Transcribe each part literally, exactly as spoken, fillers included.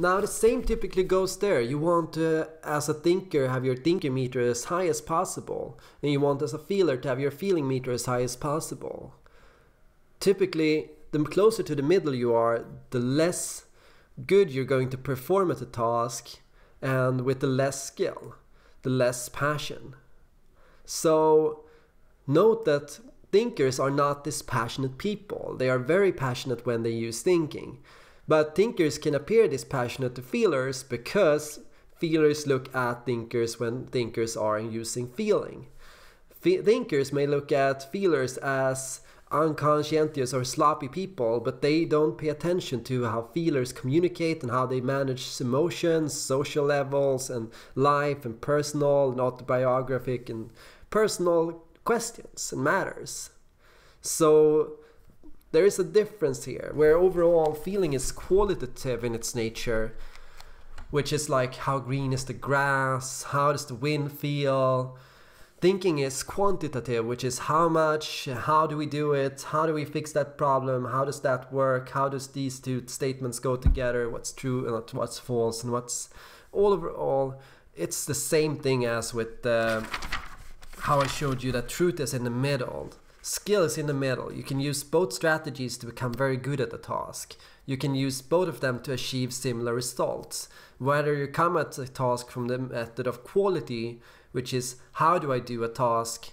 Now the same typically goes there. You want to, as a thinker, have your thinking meter as high as possible, and you want as a feeler to have your feeling meter as high as possible. Typically, the closer to the middle you are, the less good you're going to perform at a task, and with the less skill, the less passion. So note that thinkers are not dispassionate people. They are very passionate when they use thinking. But thinkers can appear dispassionate to feelers because feelers look at thinkers when thinkers are using feeling. Fe- thinkers may look at feelers as unconscientious or sloppy people, but they don't pay attention to how feelers communicate and how they manage emotions, social levels, and life, and personal and autobiographic and personal questions and matters. So there is a difference here, where overall feeling is qualitative in its nature, which is like how green is the grass, how does the wind feel. Thinking is quantitative, which is how much, how do we do it, how do we fix that problem, how does that work, how does these two statements go together, what's true and what's false, and what's all overall. It's the same thing as with uh, how I showed you that truth is in the middle, skill is in the middle. You can use both strategies to become very good at the task. You can use both of them to achieve similar results. Whether you come at the task from the method of quality, which is how do I do a task,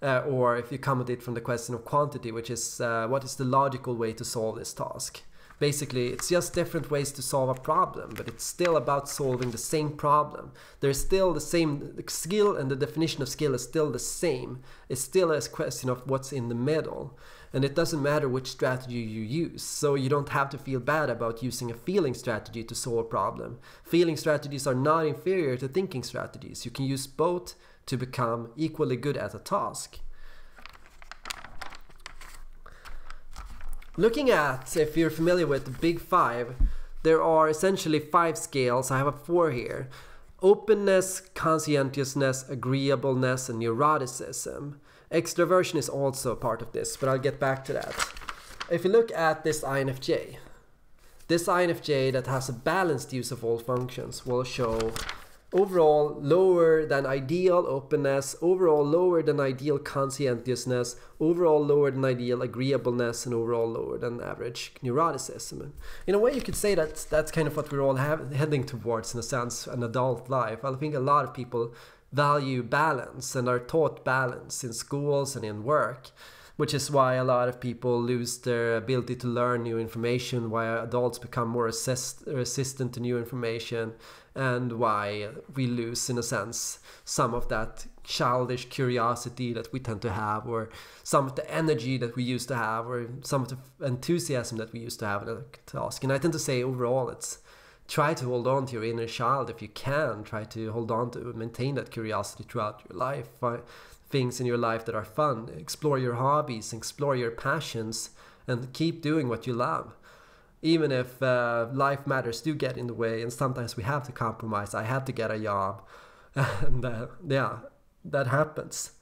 uh, or if you come at it from the question of quantity, which is uh, what is the logical way to solve this task. Basically, it's just different ways to solve a problem, but it's still about solving the same problem. There's still the same skill, and the definition of skill is still the same. It's still a question of what's in the middle, and it doesn't matter which strategy you use. So you don't have to feel bad about using a feeling strategy to solve a problem. Feeling strategies are not inferior to thinking strategies. You can use both to become equally good at a task. Looking at, if you're familiar with the Big Five, there are essentially five scales. I have a four here. Openness, conscientiousness, agreeableness, and neuroticism. Extroversion is also a part of this, but I'll get back to that. If you look at this I N F J, this I N F J that has a balanced use of all functions will show overall lower than ideal openness, overall lower than ideal conscientiousness, overall lower than ideal agreeableness, and overall lower than average neuroticism. In a way, you could say that that's kind of what we're all have, heading towards, in a sense, an adult life. I think a lot of people value balance and are taught balance in schools and in work, which is why a lot of people lose their ability to learn new information, why adults become more assist, resistant to new information, and why we lose, in a sense, some of that childish curiosity that we tend to have, or some of the energy that we used to have, or some of the enthusiasm that we used to have in a task. And I tend to say overall, it's try to hold on to your inner child if you can. Try to hold on to maintain that curiosity throughout your life. Things in your life that are fun. Explore your hobbies, explore your passions, and keep doing what you love. Even if uh, life matters do get in the way, and sometimes we have to compromise. I had to get a job, and uh, yeah, that happens.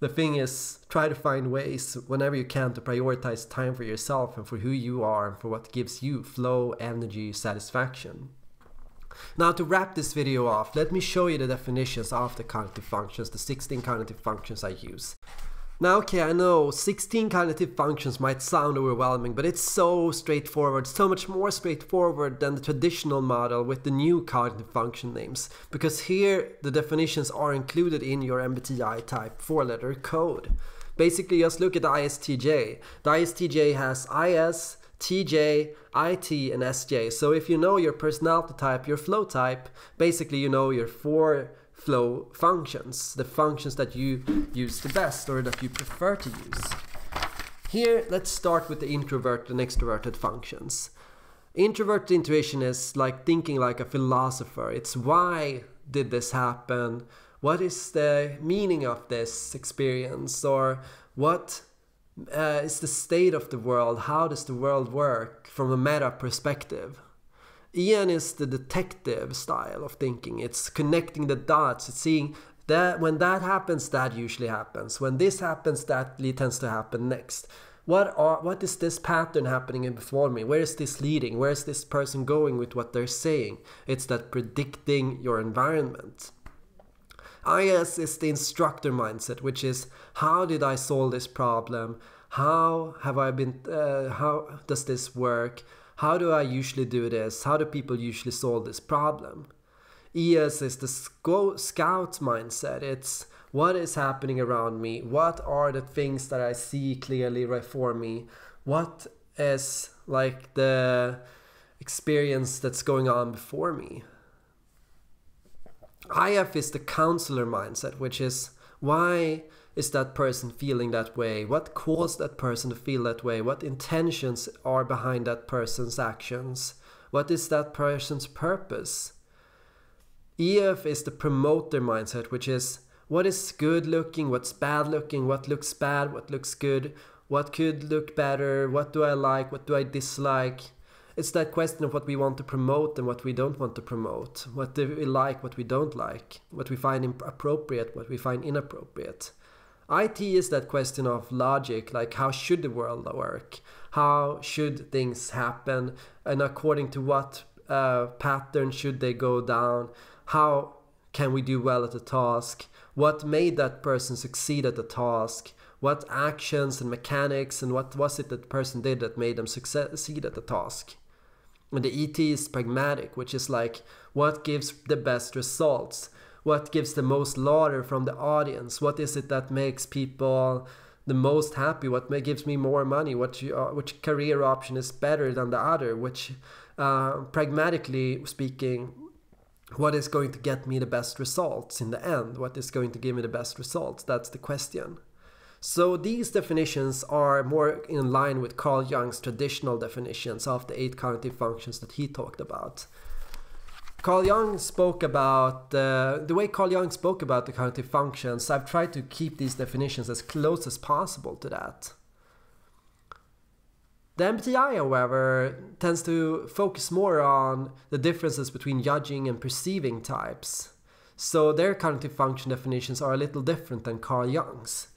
The thing is, try to find ways whenever you can to prioritize time for yourself and for who you are and for what gives you flow, energy, satisfaction. Now, to wrap this video off, let me show you the definitions of the cognitive functions, the sixteen cognitive functions I use. Now, okay, I know sixteen cognitive functions might sound overwhelming, but it's so straightforward, so much more straightforward than the traditional model with the new cognitive function names, because here the definitions are included in your M B T I type four-letter code. Basically, just look at the I S T J. The I S T J has I S, T J, I T, and S J. So if you know your personality type, your flow type, basically you know your four flow functions, the functions that you use the best or that you prefer to use. Here, let's start with the introverted and extroverted functions. Introverted intuition is like thinking like a philosopher. It's why did this happen? What is the meaning of this experience? Or what uh, is the state of the world? How does the world work from a meta perspective? Ian is the detective style of thinking. It's connecting the dots. It's seeing that when that happens, that usually happens. When this happens, that tends to happen next. what are what is this pattern happening in before me? Where is this leading? Where is this person going with what they're saying? It's that predicting your environment. I S is the instructor mindset, which is how did I solve this problem? How have I been? Uh, how does this work? How do I usually do this? How do people usually solve this problem? E S is the scout mindset. It's what is happening around me? What are the things that I see clearly right for me? What is like the experience that's going on before me? I F is the counselor mindset, which is why is that person feeling that way? What caused that person to feel that way? What intentions are behind that person's actions? What is that person's purpose? E F is the promoter mindset, which is what is good looking, what's bad looking, what looks bad, what looks good, what could look better, what do I like, what do I dislike? It's that question of what we want to promote and what we don't want to promote, what do we like, what we don't like, what we find appropriate, what we find inappropriate. I T is that question of logic, like how should the world work, how should things happen, and according to what uh, pattern should they go down, how can we do well at the task, what made that person succeed at the task, what actions and mechanics and what was it that the person did that made them succeed at the task. And the E T is pragmatic, which is like what gives the best results, what gives the most laughter from the audience, what is it that makes people the most happy, what gives me more money, what you, uh, which career option is better than the other, which uh, pragmatically speaking, what is going to get me the best results in the end, what is going to give me the best results, that's the question. So these definitions are more in line with Carl Jung's traditional definitions of the eight cognitive functions that he talked about. Carl Jung spoke about, uh, the way Carl Jung spoke about the cognitive functions, I've tried to keep these definitions as close as possible to that. The M B T I, however, tends to focus more on the differences between judging and perceiving types. So their cognitive function definitions are a little different than Carl Jung's.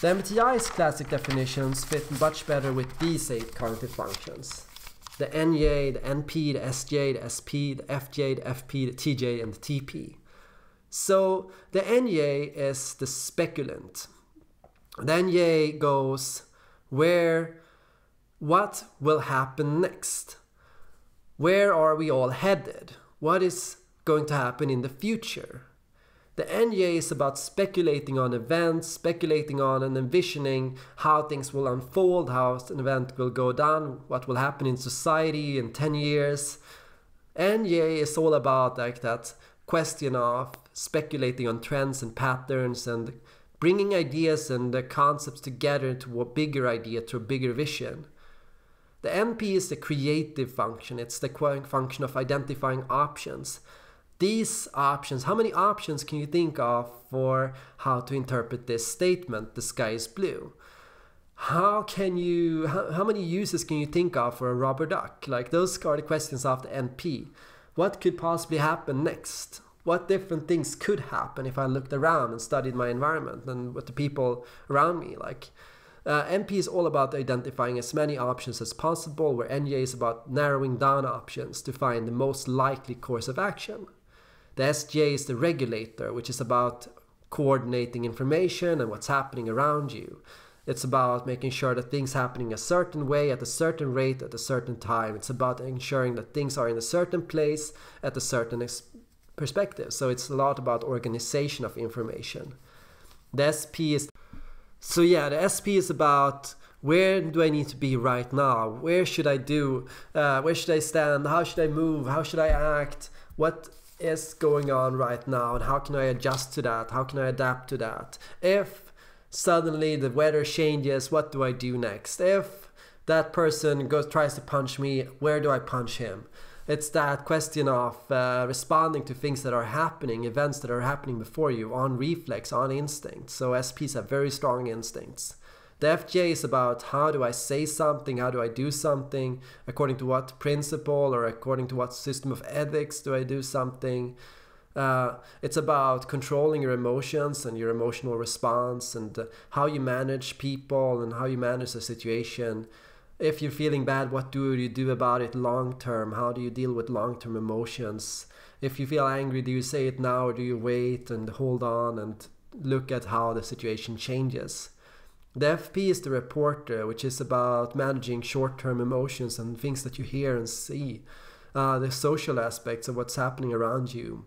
The M B T I's classic definitions fit much better with these eight cognitive functions. The N J, the N P, the S J, the S P, the F J, the F P, the T J, and the T P. So the N J is the speculant. The N J goes where, what will happen next? Where are we all headed? What is going to happen in the future? The N J is about speculating on events, speculating on and envisioning how things will unfold, how an event will go down, what will happen in society in ten years. N J is all about like that question of speculating on trends and patterns and bringing ideas and the concepts together to a bigger idea, to a bigger vision. The N P is the creative function. It's the function of identifying options. These options, how many options can you think of for how to interpret this statement, the sky is blue? How can you, how, how many uses can you think of for a rubber duck? Like those are the questions of the N P. What could possibly happen next? What different things could happen if I looked around and studied my environment and with the people around me? Like uh, N P is all about identifying as many options as possible, where N J is about narrowing down options to find the most likely course of action. The S J is the regulator, which is about coordinating information and what's happening around you. It's about making sure that things happening a certain way, at a certain rate, at a certain time. It's about ensuring that things are in a certain place, at a certain perspective. So it's a lot about organization of information. The S P is... So yeah, the S P is about where do I need to be right now? Where should I do? Uh, where should I stand? How should I move? How should I act? What is going on right now and how can I adjust to that? How can I adapt to that? If suddenly the weather changes, what do I do next? If that person goes tries to punch me, where do I punch him? It's that question of uh, responding to things that are happening, events that are happening before you, on reflex, on instinct. So S Ps have very strong instincts. The F J is about how do I say something, how do I do something, according to what principle or according to what system of ethics do I do something, Uh, it's about controlling your emotions and your emotional response, and uh, how you manage people and how you manage the situation. If you're feeling bad, what do you do about it long term? How do you deal with long-term emotions? If you feel angry, do you say it now, or do you wait and hold on and look at how the situation changes? The F P is the reporter, which is about managing short-term emotions and things that you hear and see, uh, the social aspects of what's happening around you.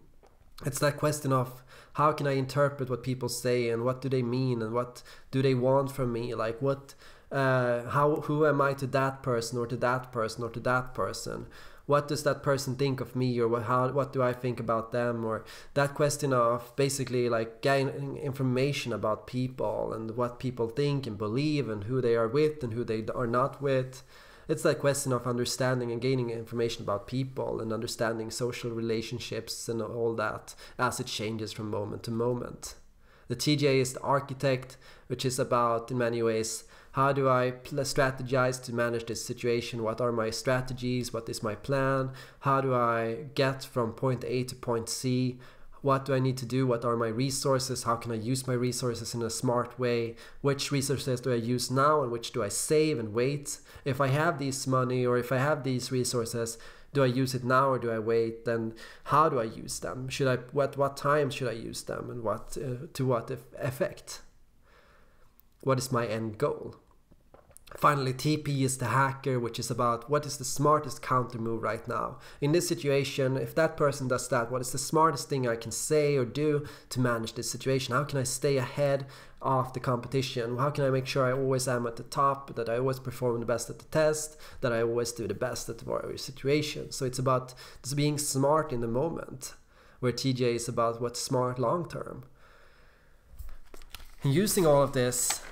It's that question of how can I interpret what people say, and what do they mean, and what do they want from me? Like what, uh, how, who am I to that person, or to that person, or to that person? What does that person think of me, or what, how, what do I think about them? Or that question of basically like getting information about people and what people think and believe and who they are with and who they are not with. It's that question of understanding and gaining information about people and understanding social relationships and all that as it changes from moment to moment. The T J is the architect, which is about, in many ways, how do I strategize to manage this situation? What are my strategies? What is my plan? How do I get from point A to point C? What do I need to do? What are my resources? How can I use my resources in a smart way? Which resources do I use now, and which do I save and wait? If I have this money, or if I have these resources, do I use it now, or do I wait? Then how do I use them? Should I, what, what time should I use them, and what, uh, to what effect? What is my end goal? Finally, T P is the hacker, which is about what is the smartest counter move right now. In this situation, if that person does that, what is the smartest thing I can say or do to manage this situation? How can I stay ahead of the competition? How can I make sure I always am at the top, that I always perform the best at the test, that I always do the best at the situation? So it's about just being smart in the moment, where T J is about what's smart long term. And using all of this,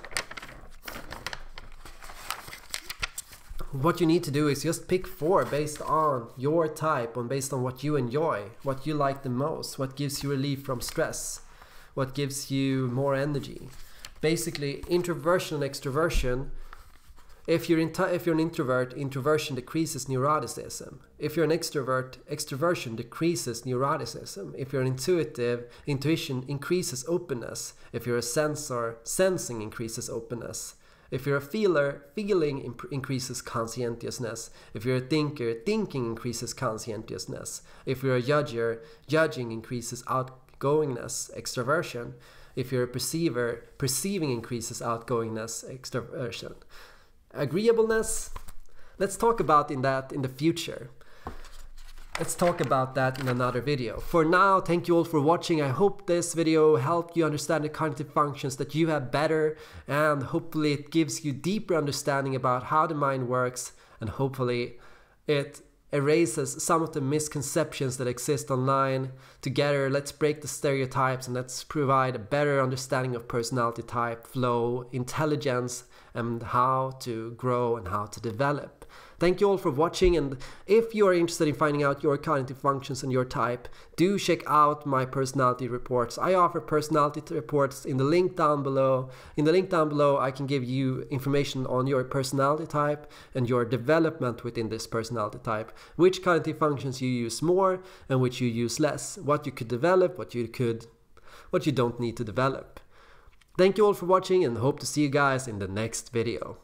what you need to do is just pick four based on your type and based on what you enjoy, what you like the most, what gives you relief from stress, what gives you more energy. Basically, introversion and extroversion. If you're, in if you're an introvert, introversion decreases neuroticism. If you're an extrovert, extroversion decreases neuroticism. If you're intuitive, intuition increases openness. If you're a sensor, sensing increases openness. If you're a feeler, feeling increases conscientiousness. If you're a thinker, thinking increases conscientiousness. If you're a judger, judging increases outgoingness, extroversion. If you're a perceiver, perceiving increases outgoingness, extroversion. Agreeableness, let's talk about in that in the future. Let's talk about that in another video. For now, thank you all for watching. I hope this video helped you understand the cognitive functions that you have better, and hopefully it gives you deeper understanding about how the mind works, and hopefully it erases some of the misconceptions that exist online. Together, let's break the stereotypes, and let's provide a better understanding of personality type, flow, intelligence, and how to grow and how to develop. Thank you all for watching, and if you are interested in finding out your cognitive functions and your type, do check out my personality reports. I offer personality reports in the link down below. In the link down below, I can give you information on your personality type and your development within this personality type, which cognitive functions you use more and which you use less, what you could develop, what you could, what you don't need to develop. Thank you all for watching, and hope to see you guys in the next video.